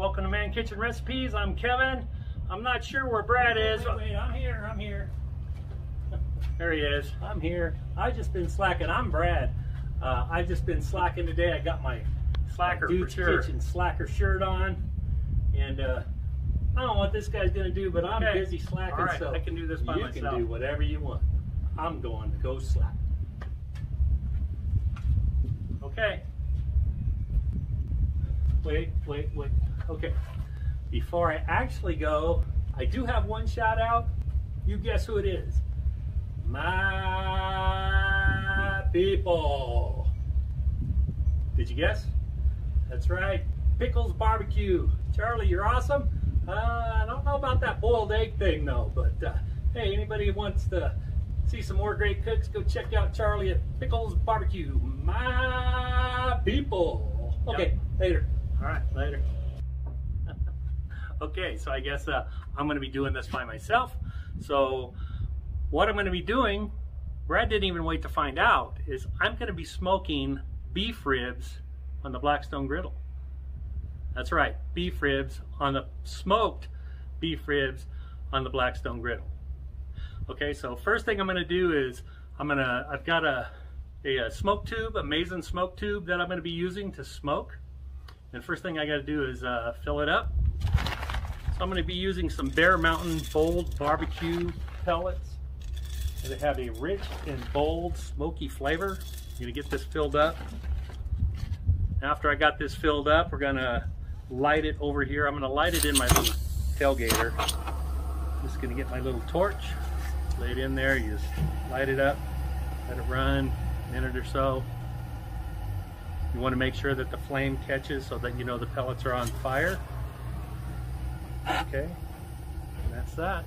welcome to Man Kitchen Recipes. I'm Kevin. I'm not sure where Brad is. Wait, I'm here. There he is. I'm here. I've just been slacking. I'm Brad. I've just been slacking today. I got my Slacker Dude's Kitchen Slacker shirt on, and I don't know what this guy's gonna do, but I'm busy slacking, right, so I can do this by myself. You can do whatever you want. I'm going to go slack. Okay. Wait. Okay. Before I actually go, I do have one shout out. You guess who it is? My people. Did you guess? That's right. Pickles Barbecue. Charlie, you're awesome. I don't know about that boiled egg thing though, but hey, anybody who wants to see some more great cooks, go check out Charlie at Pickles Barbecue. My people. Okay, yep. Later. All right, later. Okay, so I guess I'm going to be doing this by myself. So what I'm going to be doing, Brad didn't even wait to find out, is I'm going to be smoking beef ribs on the Blackstone Griddle. That's right, beef ribs on the smoked beef ribs on the Blackstone Griddle. Okay, so first thing I'm going to do is I've got a smoke tube, a A-MAZE-N smoke tube that I'm going to be using to smoke. And first thing I got to do is fill it up. So I'm going to be using some Bear Mountain bold barbecue pellets. They have a rich and bold smoky flavor. I'm going to get this filled up. After I got this filled up, we're going to light it over here. I'm going to light it in my little tailgater. I'm just going to get my little torch, lay it in there, you just light it up, let it run a minute or so. You want to make sure that the flame catches so that you know the pellets are on fire. Okay, and that's that.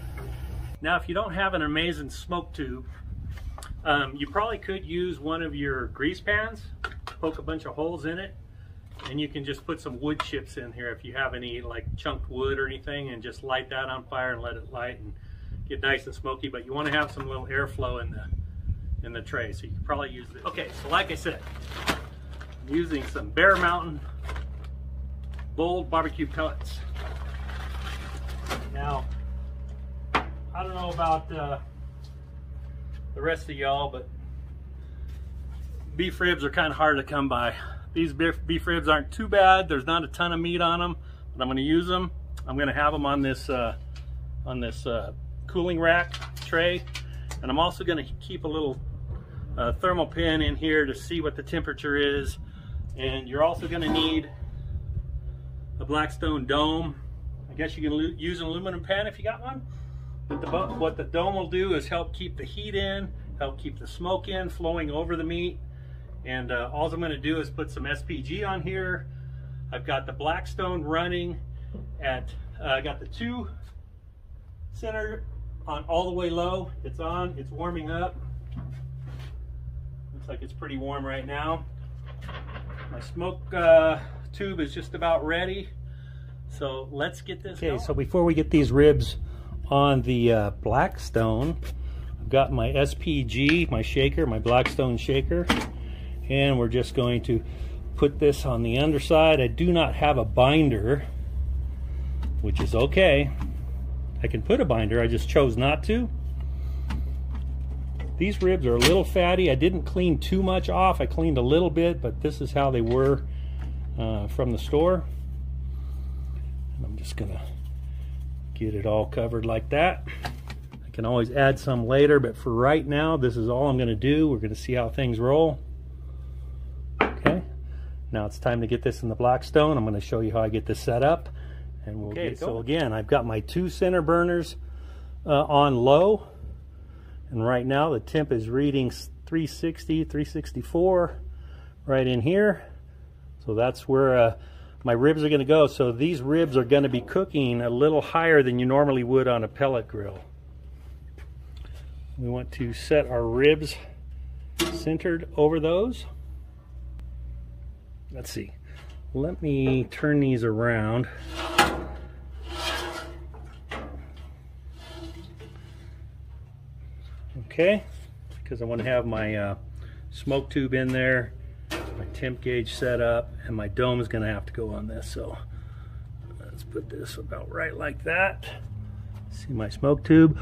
Now, if you don't have an A-MAZE-N smoke tube, you probably could use one of your grease pans, poke a bunch of holes in it, and you can just put some wood chips in here if you have any like chunked wood or anything, and just light that on fire and let it light and get nice and smoky. But you want to have some little airflow in the tray, so you can probably use this. Okay, so like I said, I'm using some Bear Mountain bold barbecue pellets. Now, I don't know about the rest of y'all, but beef ribs are kind of hard to come by. These beef ribs aren't too bad. There's not a ton of meat on them, but I'm going to use them. I'm going to have them on this cooling rack tray, and I'm also going to keep a little thermal pin in here to see what the temperature is. And you're also going to need a Blackstone dome. I guess you can use an aluminum pan if you got one. But what the dome will do is help keep the heat in, help keep the smoke in, flowing over the meat. And all I'm going to do is put some SPG on here. I've got the Blackstone running at, I got the 2 center on all the way low. It's on, it's warming up. Looks like it's pretty warm right now. My smoke tube is just about ready. So let's get this going. Okay, so before we get these ribs on the Blackstone, I've got my SPG, my shaker, my Blackstone shaker, and we're just going to put this on the underside. I do not have a binder, which is okay. I can put a binder, I just chose not to. These ribs are a little fatty. I didn't clean too much off. I cleaned a little bit, but this is how they were from the store. And I'm just gonna get it all covered like that. I can always add some later, but for right now, this is all I'm gonna do. We're gonna see how things roll. Okay, now it's time to get this in the Blackstone. I'm gonna show you how I get this set up. And we'll get, so again, I've got my 2 center burners on low, and right now the temp is reading 360, 364 right in here. So that's where my ribs are going to go. So these ribs are going to be cooking a little higher than you normally would on a pellet grill. We want to set our ribs centered over those. Let's see. Let me turn these around. Okay, because I want to have my smoke tube in there, my temp gauge set up, and my dome is going to have to go on this. So Let's put this about right like that. See my smoke tube?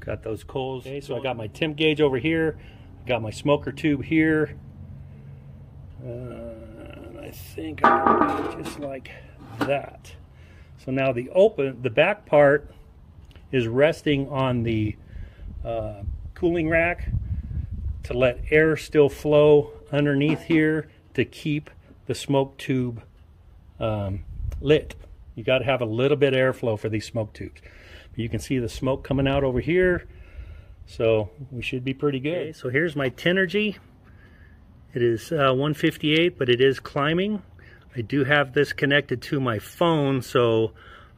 Got those coals. Okay, so I got my temp gauge over here. I got my smoker tube here. And I think I can do it just like that. So now the back part is resting on the cooling rack to let air still flow underneath here to keep the smoke tube lit. You got to have a little bit of airflow for these smoke tubes. But you can see the smoke coming out over here, so we should be pretty good. Okay, so here's my Tenergy. It is 158, but it is climbing. I do have this connected to my phone, so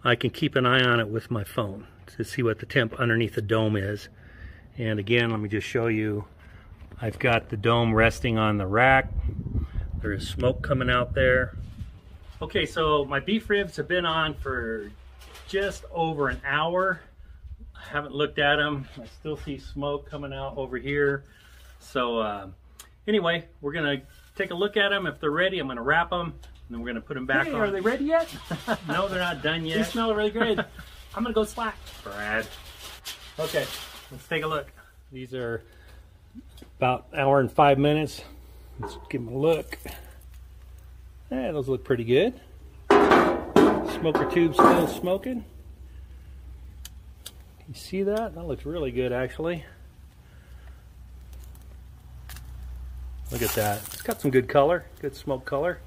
I can keep an eye on it with my phone to see what the temp underneath the dome is. And again, let me just show you. I've got the dome resting on the rack. There is smoke coming out there. Okay, so my beef ribs have been on for just over an hour. I haven't looked at them. I still see smoke coming out over here. So anyway, we're gonna take a look at them. If they're ready, I'm gonna wrap them, and then we're gonna put them back on. Are they ready yet? No, they're not done yet. They smell really good. I'm gonna go slack. Brad. Okay, let's take a look. These are about an hour and 5 minutes. Let's give them a look. Yeah, those look pretty good. Smoker tube still smoking. You see that? That looks really good, actually. Look at that. It's got some good color, good smoke color.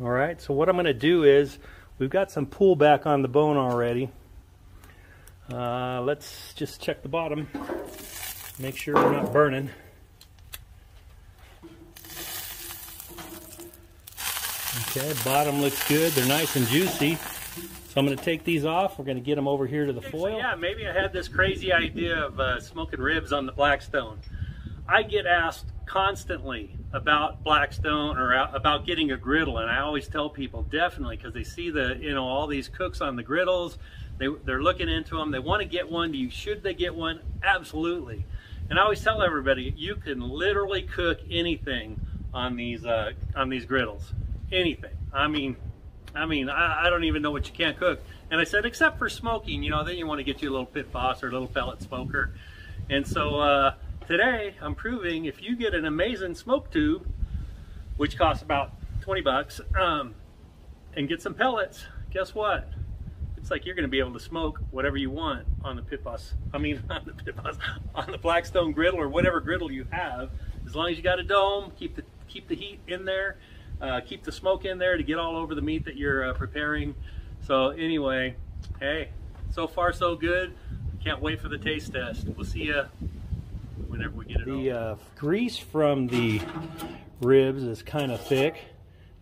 All right, so what I'm going to do is, we've got some pullback on the bone already. Let's just check the bottom, make sure we're not burning. Okay, bottom looks good. They're nice and juicy. So I'm going to take these off. We're going to get them over here to the foil. So yeah, maybe I had this crazy idea of smoking ribs on the Blackstone. I get asked constantly about Blackstone or about getting a griddle, and I always tell people definitely, because they see the, you know, all these cooks on the griddles. They're looking into them. They want to get one. Should they get one? Absolutely. And I always tell everybody, you can literally cook anything on these griddles. Anything. I mean, I don't even know what you can't cook. And I said, except for smoking, you know, then you want to get you a little Pit Boss or a little pellet smoker. And so today I'm proving, if you get an A-MAZE-N smoke tube, which costs about 20 bucks, and get some pellets, guess what? It's like you're going to be able to smoke whatever you want on the Pit Boss. I mean, on the Blackstone griddle or whatever griddle you have, as long as you got a dome, keep the heat in there. Keep the smoke in there to get all over the meat that you're preparing. So anyway, hey, so far so good. Can't wait for the taste test. We'll see you whenever we get it on. The grease from the ribs is kind of thick.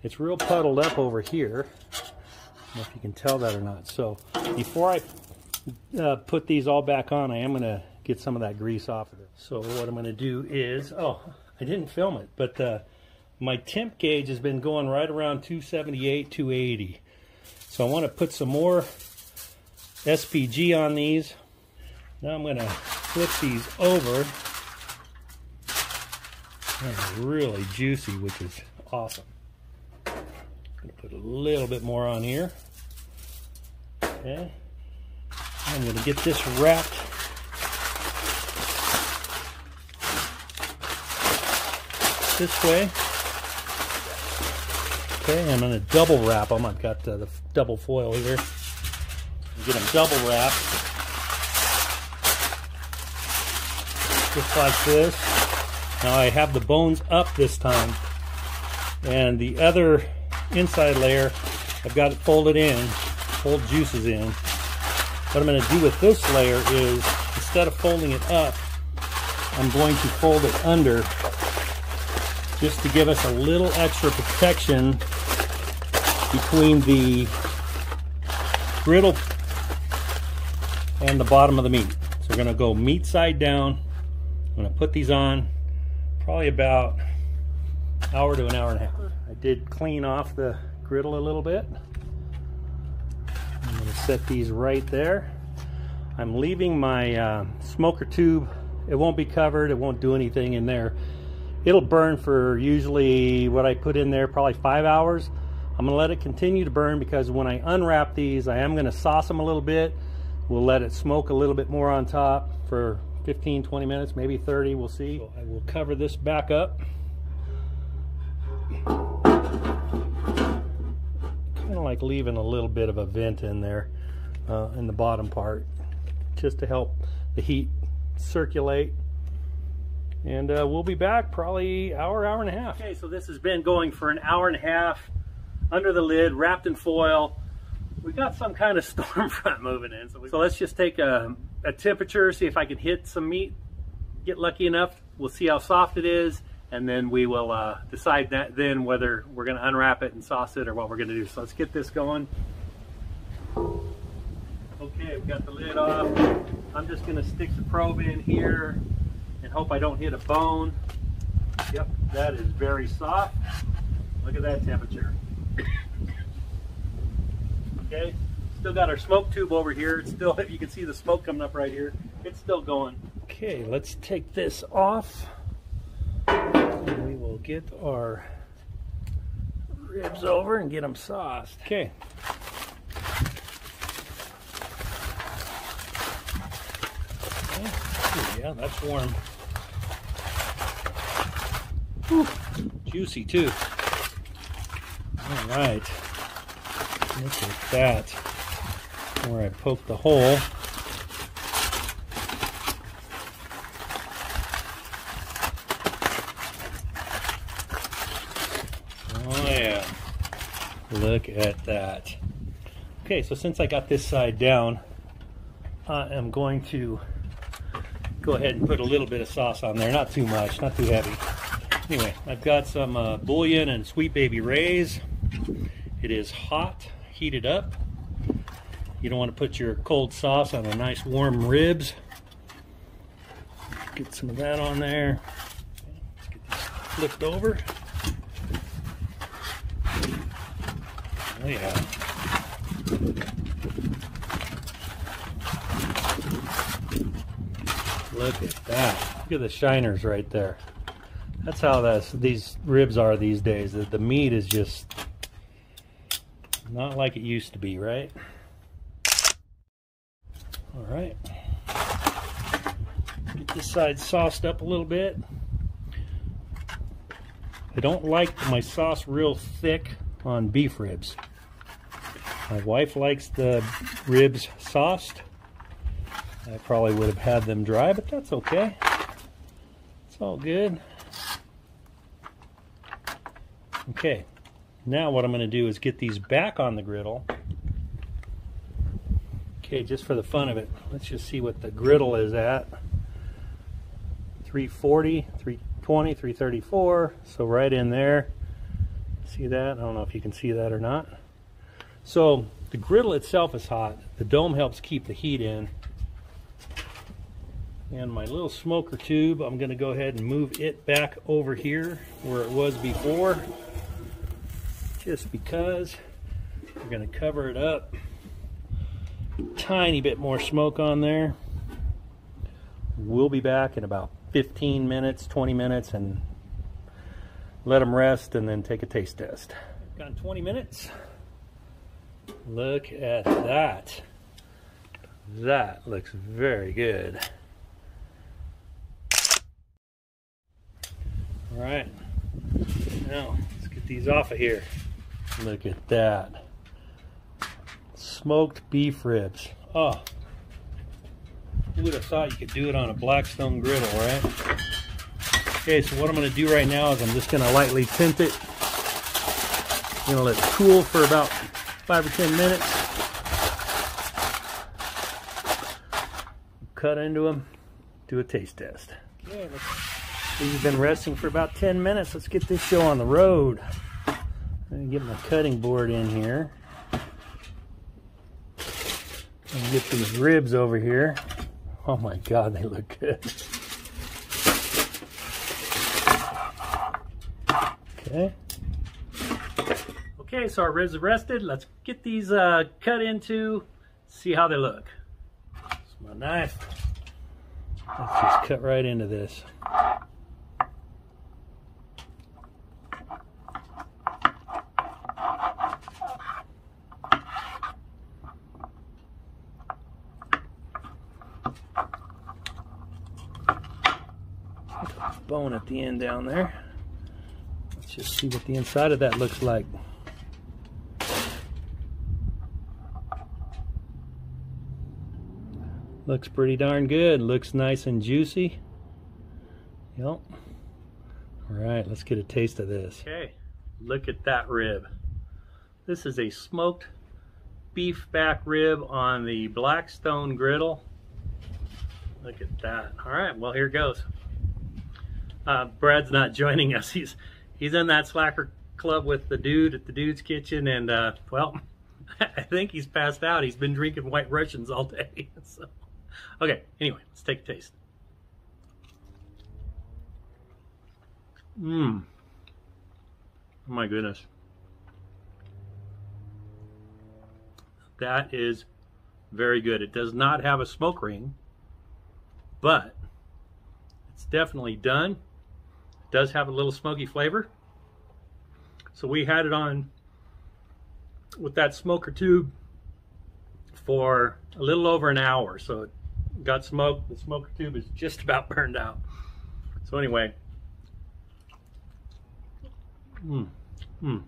It's real puddled up over here. I don't know if you can tell that or not. So before I put these all back on, I am going to get some of that grease off of it. So what I'm going to do is, oh, I didn't film it, but my temp gauge has been going right around 278, 280. So I want to put some more SPG on these. Now I'm going to flip these over. That's really juicy, which is awesome. I'm going to put a little bit more on here. Okay. I'm going to get this wrapped. This way. Okay, I'm going to double wrap them. I've got the double foil here. Get them double wrapped. Just like this. Now I have the bones up this time. And the other inside layer, I've got it folded in, fold juices in. What I'm going to do with this layer is, instead of folding it up, I'm going to fold it under, just to give us a little extra protection between the griddle and the bottom of the meat. So we're gonna go meat side down. I'm gonna put these on probably about an hour to an hour and a half. I did clean off the griddle a little bit. I'm gonna set these right there. I'm leaving my smoker tube It won't be covered, it won't do anything in there. It'll burn for usually what I put in there, probably 5 hours. I'm gonna let it continue to burn because when I unwrap these, I am gonna sauce them a little bit. We'll let it smoke a little bit more on top for 15, 20 minutes, maybe 30, we'll see. So I will cover this back up. Kind of like leaving a little bit of a vent in there, in the bottom part, just to help the heat circulate. And we'll be back probably hour and a half. Okay, so this has been going for an hour and a half under the lid, wrapped in foil. We got some kind of storm front moving in. So let's just take a temperature, see if I can hit some meat, get lucky enough. We'll see how soft it is, and then we will decide that then whether we're gonna unwrap it and sauce it or what we're gonna do. So let's get this going. Okay, we've got the lid off. I'm just gonna stick the probe in here and hope I don't hit a bone. Yep, that is very soft. Look at that temperature. Okay, still got our smoke tube over here. It's still, if you can see the smoke coming up right here, it's still going. Okay, let's take this off. And we will get our ribs over and get them sauced. Okay. Yeah, that's warm. Whew, juicy too. All right, look at that, where I poked the hole. Oh yeah, look at that. Okay, so since I got this side down, I am going to go ahead and put a little bit of sauce on there. Not too much, not too heavy. Anyway, I've got some bouillon and Sweet Baby Rays. It is hot, heated up. You don't want to put your cold sauce on a nice warm ribs. Get some of that on there. Let's get this flipped over. Oh yeah. Look at that. Look at the shiners right there. That's how these ribs are these days. The meat is just not like it used to be, right? All right. Get this side sauced up a little bit. I don't like my sauce real thick on beef ribs. My wife likes the ribs sauced. I probably would have had them dry, but that's okay. It's all good. Okay, now what I'm going to do is get these back on the griddle. Okay, just for the fun of it, let's just see what the griddle is at. 340, 320, 334, so right in there. See that? I don't know if you can see that or not. So the griddle itself is hot. The dome helps keep the heat in. And my little smoker tube, I'm going to go ahead and move it back over here where it was before, just because we're going to cover it up. Tiny bit more smoke on there. We'll be back in about 15 minutes, 20 minutes, and let them rest and then take a taste test. Got 20 minutes. Look at that. That looks very good. All right, now let's get these off of here. Look at that. Smoked beef ribs. Oh, who would have thought you could do it on a Blackstone griddle, right? Okay, so what I'm gonna do right now is I'm just gonna lightly tint it. I'm gonna let it cool for about 5 or 10 minutes. Cut into them, do a taste test. Okay, these have been resting for about 10 minutes. Let's get this show on the road. I'm gonna get my cutting board in here. And get these ribs over here. Oh my God, they look good. Okay. Okay, so our ribs are rested. Let's get these cut into, see how they look. It's my knife. Let's just cut right into this. Bone at the end down there. Let's just see what the inside of that looks like. Looks pretty darn good. Looks nice and juicy. Yep. All right, let's get a taste of this. Okay, look at that rib. This is a smoked beef back rib on the Blackstone griddle. Look at that. All right, well, here goes. Brad's not joining us. He's in that slacker club with the dude at the dude's kitchen, and well, I think he's passed out. He's been drinking White Russians all day. So, okay, anyway, let's take a taste. Mmm. Oh my goodness. That is very good. It does not have a smoke ring, but it's definitely done. Does have a little smoky flavor. So we had it on with that smoker tube for a little over an hour, so it got smoked. The smoker tube is just about burned out. So anyway, man,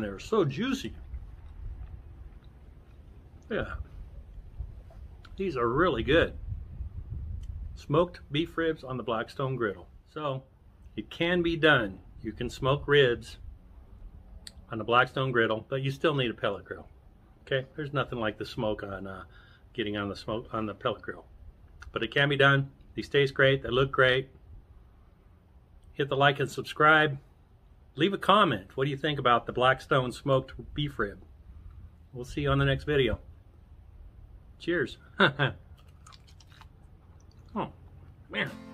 they're so juicy. Yeah, these are really good. Smoked beef ribs on the Blackstone griddle. So it can be done. You can smoke ribs on the Blackstone griddle, but you still need a pellet grill. Okay, there's nothing like the smoke on getting on the smoke on the pellet grill, but it can be done. These taste great. They look great. Hit the like and subscribe. Leave a comment. What do you think about the Blackstone smoked beef rib? We'll see you on the next video. Cheers. Oh man.